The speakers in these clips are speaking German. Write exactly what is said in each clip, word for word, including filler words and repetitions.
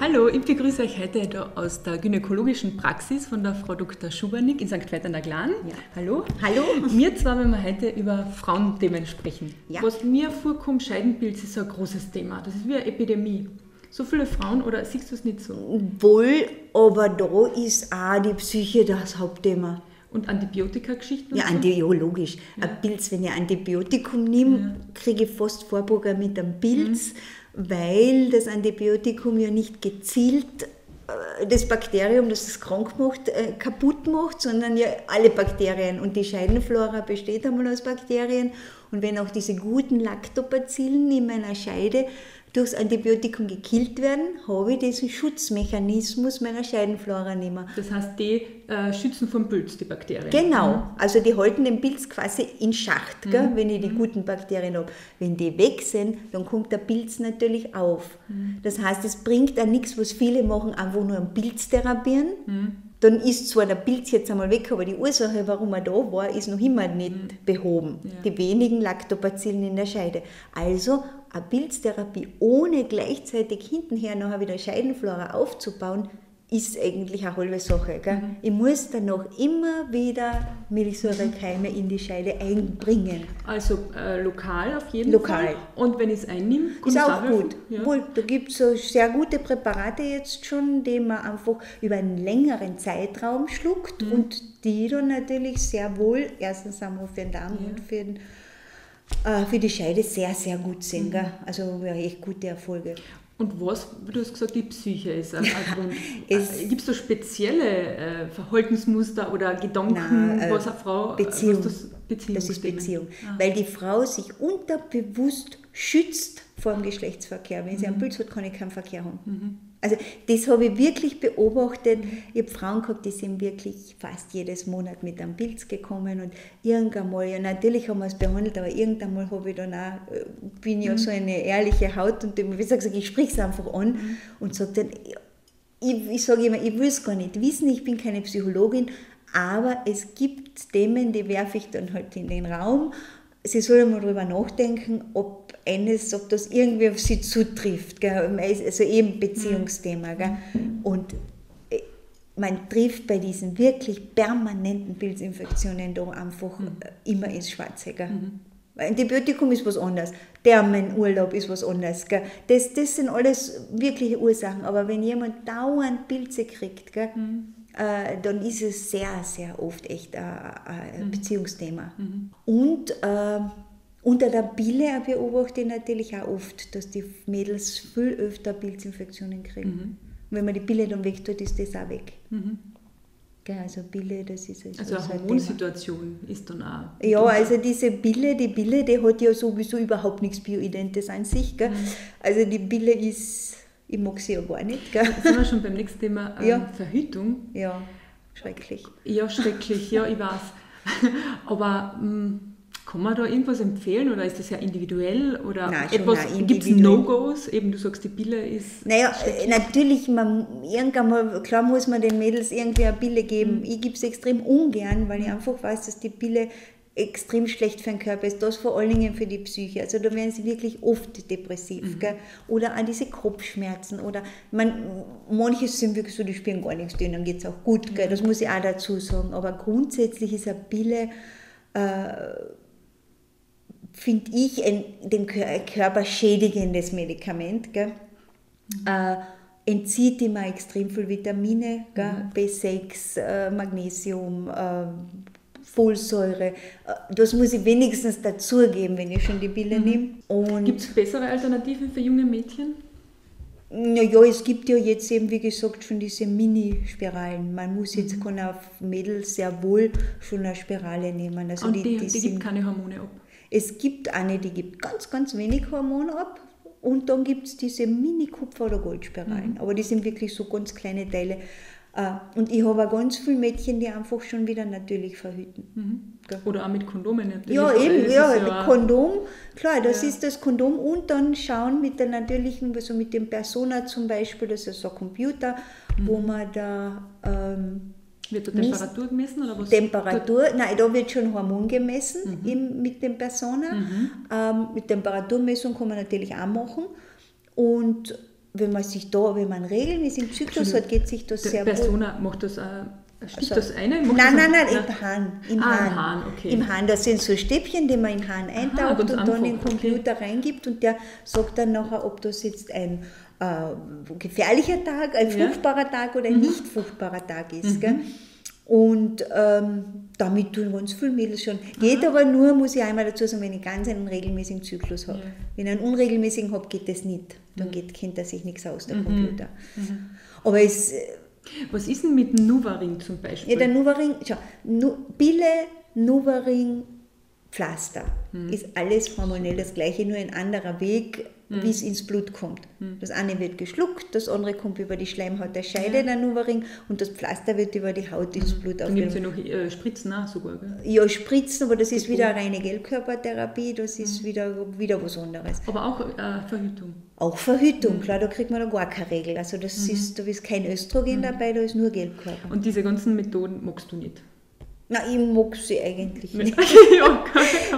Hallo, ich begrüße euch heute da aus der gynäkologischen Praxis von der Frau Doktor Schubernig in Sankt Veit an der Glan. Ja. Hallo. Hallo. Wir zwei wollen wir heute über Frauenthemen sprechen. Ja. Was mir vorkommt, Scheidenpilz ist so ein großes Thema. Das ist wie eine Epidemie. So viele Frauen, oder siehst du es nicht so? Wohl, aber da ist auch die Psyche das Hauptthema. Und Antibiotika-Geschichten? Ja, so? Antiologisch. Ja. Ein Pilz, wenn ich Antibiotikum nehme, ja. kriege ich fast Vorprogramm mit einem Pilz, mhm. weil das Antibiotikum ja nicht gezielt das Bakterium, das es krank macht, äh, kaputt macht, sondern ja alle Bakterien. Und die Scheidenflora besteht einmal aus Bakterien. Und wenn auch diese guten Laktobazillen in meiner Scheide durchs Antibiotikum gekillt werden, habe ich diesen Schutzmechanismus meiner Scheidenflora nicht mehr. Das heißt, die äh, schützen vom Pilz, die Bakterien? Genau. Mhm. Also die halten den Pilz quasi in Schacht, mhm. gell, wenn ich die mhm. guten Bakterien habe. Wenn die weg sind, dann kommt der Pilz natürlich auf. Mhm. Das heißt, es bringt auch nichts, was viele machen, einfach nur einen Pilz therapieren. Mhm. Dann ist zwar der Pilz jetzt einmal weg, aber die Ursache, warum er da war, ist noch immer nicht mhm. behoben. Ja. Die wenigen Laktobazillen in der Scheide. Also eine Pilztherapie ohne gleichzeitig hintenher nachher wieder Scheidenflora aufzubauen, ist eigentlich eine halbe Sache. Gell? Mhm. Ich muss dann noch immer wieder Milchsäurekeime in die Scheide einbringen. Also äh, lokal auf jeden lokal. Fall. Und wenn ich es einnehme, ist auch gut. Ja. Wohl, da gibt es so sehr gute Präparate jetzt schon, die man einfach über einen längeren Zeitraum schluckt mhm. und die dann natürlich sehr wohl, erstens einmal für den Darm ja. und für den für die Scheide sehr, sehr gut sind. Mhm. Gell? Also ja, echt gute Erfolge. Und was, du hast gesagt, die Psyche ist ein Grund. Gibt es so spezielle Verhaltensmuster oder Gedanken, Nein, was eine Frau... Beziehung. Das, das ist Beziehung. Ah. Weil die Frau sich unterbewusst schützt vor dem Geschlechtsverkehr. Wenn sie mhm. einen Pilz hat, kann ich keinen Verkehr haben. Mhm. Also das habe ich wirklich beobachtet. Ich habe Frauen gehabt, die sind wirklich fast jedes Monat mit einem Pilz gekommen und irgendwann mal, ja natürlich haben wir es behandelt, aber irgendwann mal habe ich dann auch, bin ja mhm. so eine ehrliche Haut und wie gesagt, ich spreche es einfach an mhm. und sage dann, ich, ich sage immer, ich will es gar nicht wissen, ich bin keine Psychologin, aber es gibt Themen, die werfe ich dann halt in den Raum. Sie soll mal darüber nachdenken, ob, eines, ob das irgendwie auf sie zutrifft. Gell? Also eben Beziehungsthema. Gell? Und man trifft bei diesen wirklich permanenten Pilzinfektionen da einfach mhm. immer ins Schwarze. Gell? Mhm. Antibiotikum ist was anderes, Thermenurlaub ist was anderes. Gell? Das, das sind alles wirkliche Ursachen. Aber wenn jemand dauernd Pilze kriegt, gell, mhm. Äh, dann ist es sehr, sehr oft echt ein mhm. Beziehungsthema. Mhm. Und äh, unter der Pille beobachte ich natürlich auch oft, dass die Mädels viel öfter Pilzinfektionen kriegen. Mhm. Und wenn man die Pille dann wegtut, ist das auch weg. Mhm. Also Pille, das ist also, also eine Hormonsituation ist dann auch. Ja, also diese Pille, die Pille, die hat ja sowieso überhaupt nichts Bioidentes an sich. Gell? Mhm. Also die Pille ist... Ich mag sie ja gar nicht. Gell? Jetzt sind wir schon beim nächsten Thema, ähm, ja. Verhütung. Ja, schrecklich. Ja, schrecklich, ja, ich weiß. Aber mh, kann man da irgendwas empfehlen oder ist das ja individuell? Oder gibt es No-Gos? Eben, du sagst, die Pille ist... Naja, natürlich, man, irgendwann mal, klar muss man den Mädels irgendwie eine Pille geben. Mhm. Ich gebe es extrem ungern, weil ich einfach weiß, dass die Pille extrem schlecht für den Körper ist, das vor allen Dingen für die Psyche. Also da werden sie wirklich oft depressiv. Mhm. Gell? Oder an diese Kopfschmerzen. Oder man, manche sind wirklich so, die spüren gar nichts, denen geht es auch gut. Gell? Das muss ich auch dazu sagen. Aber grundsätzlich ist eine Pille, äh, finde ich, ein den Körper schädigendes Medikament. Gell? Mhm. Äh, entzieht immer extrem viel Vitamine, gell? Mhm. B sechs, äh, Magnesium, äh, Folsäure, das muss ich wenigstens dazugeben, wenn ich schon die Pille mhm. nehme. Gibt es bessere Alternativen für junge Mädchen? Naja, es gibt ja jetzt eben, wie gesagt, schon diese Mini-Spiralen. Man muss jetzt, mhm. kann auf Mädels sehr wohl schon eine Spirale nehmen. Also Und die, die, die, die gibt keine Hormone ab? Es gibt eine, die gibt ganz, ganz wenig Hormone ab. Und dann gibt es diese Mini-Kupfer- oder Goldspiralen. Mhm. Aber die sind wirklich so ganz kleine Teile. Ah, und ich habe auch ganz viele Mädchen, die einfach schon wieder natürlich verhüten. Mhm. Oder auch mit Kondomen natürlich. Ja, eben, ja, ja, Kondom, klar, das ja. ist das Kondom. Und dann schauen mit der natürlichen, also mit dem Persona zum Beispiel, das ist so ein Computer, mhm. wo man da... Ähm, wird da Temperatur gemessen? Oder was? Temperatur, nein, da wird schon Hormon gemessen mhm. im, mit dem Persona. Mhm. Ähm, mit Temperaturmessung kann man natürlich auch machen. Und wenn man sich da, wenn man regelmäßig Zyklus hat, geht sich das sehr gut. Persona macht das, äh, also, das eine? Macht nein, das nein, nein, nein, im Hahn. Im ah, Hahn, Hahn okay. Im Hahn, das sind so Stäbchen, die man im Hahn eintaucht und Anfang, dann in den Computer okay. reingibt und der sagt dann nachher, ob das jetzt ein äh, gefährlicher Tag, ein ja. fruchtbarer Tag oder ein mhm. nicht fruchtbarer Tag ist. Mhm. Gell? Und ähm, damit tun ganz viele Mädels schon. Aha. Geht aber nur, muss ich einmal dazu sagen, wenn ich ganz einen regelmäßigen Zyklus habe. Ja. Wenn ich einen unregelmäßigen habe, geht das nicht. Dann mhm. geht, kennt er sich nichts aus, der mhm. Computer. Mhm. Aber es... Was ist denn mit NuvaRing zum Beispiel? Ja, der NuvaRing, schau, nu, Pille, NuvaRing, Pflaster. Mhm. Ist alles hormonell das Gleiche, nur ein anderer Weg, mhm. wie es ins Blut kommt. Mhm. Das eine wird geschluckt, das andere kommt über die Schleimhaut der Scheide, ja. der NuvaRing, und das Pflaster wird über die Haut ins mhm. Blut aufgenommen. Da gibt es ja noch äh, Spritzen auch sogar, gell? Ja, Spritzen, aber das, das ist wieder eine reine Gelbkörpertherapie, das mhm. ist wieder, wieder was anderes. Aber auch äh, Verhütung? Auch Verhütung, mhm. klar, da kriegt man da gar keine Regel. Also das mhm. ist, da ist kein Östrogen mhm. dabei, da ist nur Gelbkörper. Und diese ganzen Methoden magst du nicht? Nein, ich mag sie eigentlich nicht.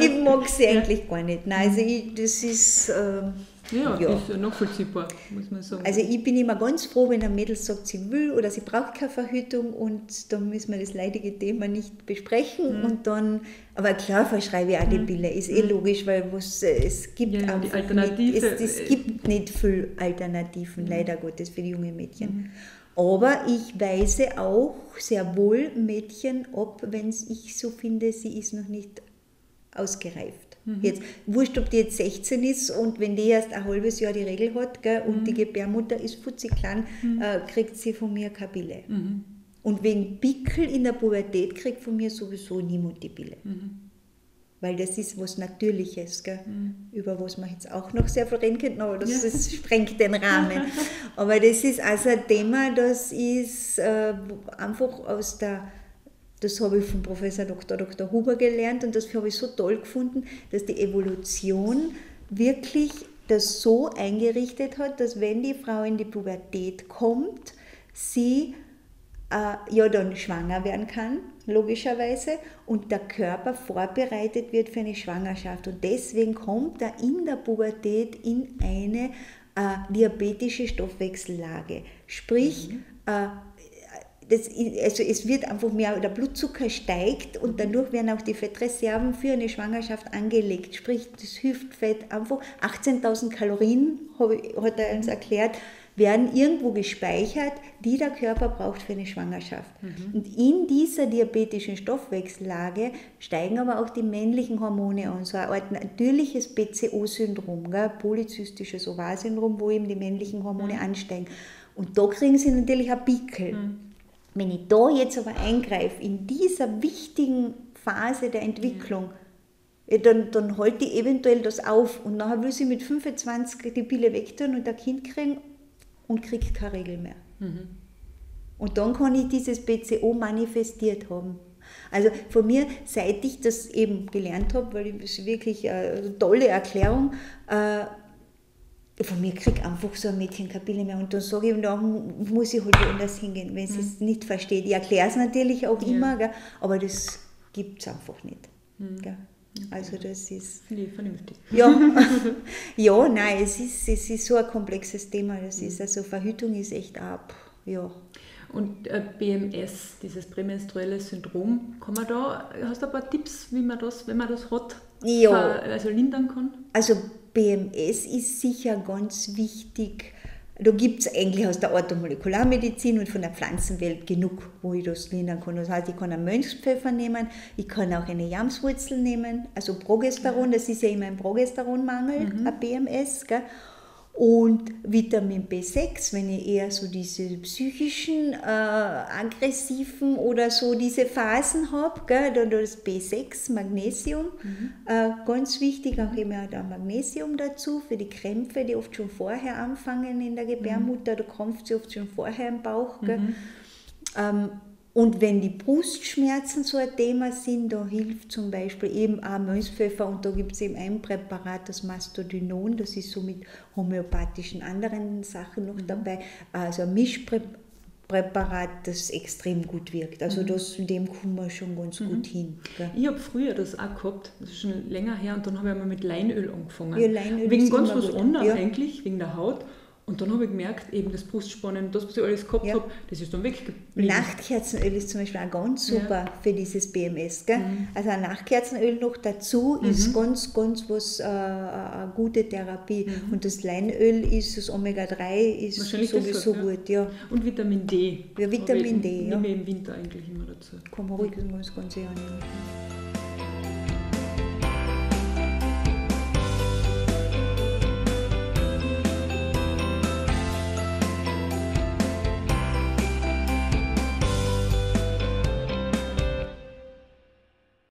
ich mag sie eigentlich ja. gar nicht. Nein, also ich, das ist... Ähm, ja, ja, ist nachvollziehbar, muss man sagen. Also ich bin immer ganz froh, wenn ein Mädel sagt, sie will oder sie braucht keine Verhütung und dann müssen wir das leidige Thema nicht besprechen. Mhm. Und dann, aber klar verschreibe ich auch die Pille, ist eh logisch, weil was, es gibt ja, ja, die Alternative, nicht, es, es gibt nicht viele Alternativen, mhm. leider Gottes, für die jungen Mädchen. Mhm. Aber ich weise auch sehr wohl Mädchen ab, wenn ich so finde, sie ist noch nicht ausgereift. Mhm. Jetzt, wurscht, ob die jetzt sechzehn ist und wenn die erst ein halbes Jahr die Regel hat, gell, und mhm. die Gebärmutter ist futzig klein, mhm. äh, kriegt sie von mir keine Pille. Mhm. Und wegen Pickel in der Pubertät kriegt von mir sowieso niemand die Pille. Mhm. Weil das ist was Natürliches, gell? Mhm. Über was man jetzt auch noch sehr viel reden könnte, aber das, ja. das sprengt den Rahmen. Aber das ist also ein Thema, das ist äh, einfach aus der, das habe ich von Professor Doktor Doktor Huber gelernt und das habe ich so toll gefunden, dass die Evolution wirklich das so eingerichtet hat, dass wenn die Frau in die Pubertät kommt, sie äh, ja dann schwanger werden kann, logischerweise, und der Körper vorbereitet wird für eine Schwangerschaft. Und deswegen kommt er in der Pubertät in eine äh, diabetische Stoffwechsellage. Sprich, mhm. äh, das, also es wird einfach mehr, der Blutzucker steigt und dadurch werden auch die Fettreserven für eine Schwangerschaft angelegt. Sprich, das Hüftfett einfach, achtzehntausend Kalorien, hat er uns erklärt, werden irgendwo gespeichert, die der Körper braucht für eine Schwangerschaft. Mhm. Und in dieser diabetischen Stoffwechsellage steigen aber auch die männlichen Hormone an, so eine Art natürliches P C O-Syndrom, gell? Polyzystisches Ovarialsyndrom, wo eben die männlichen Hormone mhm. ansteigen. Und da kriegen sie natürlich einen Pickel. Mhm. Wenn ich da jetzt aber eingreife, in dieser wichtigen Phase der Entwicklung, mhm. Dann, dann halte ich eventuell das auf und nachher will sie mit fünfundzwanzig die Pille wegtun und ein Kind kriegen, und kriege keine Regel mehr. Mhm. Und dann kann ich dieses P C O manifestiert haben. Also von mir, seit ich das eben gelernt habe, weil das ist wirklich eine tolle Erklärung, äh, von mir kriege einfach so ein Mädchen keine Pille mehr. Und dann sage ich ihm, dann muss ich halt woanders hingehen, wenn sie mhm. es nicht versteht. Ich erkläre es natürlich auch ja. immer, gell? Aber das gibt es einfach nicht. Mhm. Gell? Also das ist... Nee, vernünftig. Ja, ja nein, es ist, es ist so ein komplexes Thema. Das ist, also Verhütung ist echt ab, ja. Und äh, P M S, dieses Prämenstruelle Syndrom, kann man da, hast du ein paar Tipps, wie man das, wenn man das hat, ja. ver, also lindern kann? Also P M S ist sicher ganz wichtig. Da gibt es eigentlich aus der Orthomolekularmedizin und von der Pflanzenwelt genug, wo ich das lindern kann. Das heißt, ich kann einen Mönchspfeffer nehmen, ich kann auch eine Yamswurzel nehmen, also Progesteron, das ist ja immer ein Progesteronmangel, mhm. ein P M S, gell? Und Vitamin B sechs, wenn ich eher so diese psychischen, äh, aggressiven oder so diese Phasen habe, dann das B sechs, Magnesium, mhm. äh, ganz wichtig, auch immer da Magnesium dazu für die Krämpfe, die oft schon vorher anfangen in der Gebärmutter, mhm. da krampft sie oft schon vorher im Bauch. Gell? Mhm. Ähm, und wenn die Brustschmerzen so ein Thema sind, da hilft zum Beispiel eben auch Mönchspfeffer und da gibt es eben ein Präparat, das Mastodynon, das ist so mit homöopathischen anderen Sachen noch mhm. dabei, also ein Mischpräparat, das extrem gut wirkt, also mhm. das, dem kommen wir schon ganz mhm. gut hin. Gell? Ich habe früher das auch gehabt, das ist schon länger her und dann habe ich einmal mit Leinöl angefangen, ja, Leinöl wegen ganz was anderes ja. eigentlich, wegen der Haut. Und dann habe ich gemerkt, eben das Brustspannen, das, was ich alles gehabt ja. habe, das ist dann weggeblieben. Nachtkerzenöl ist zum Beispiel auch ganz super ja. für dieses B M S. Gell? Mhm. Also ein Nachtkerzenöl noch dazu mhm. ist ganz, ganz was, äh, eine gute Therapie. Mhm. Und das Leinöl ist, das Omega drei ist sowieso hat, ja. gut. Ja. Und Vitamin D. Ja, Vitamin D. Ich, D ja. Nehmen wir im Winter eigentlich immer dazu. Kann man ruhig das ganze Jahr nehmen.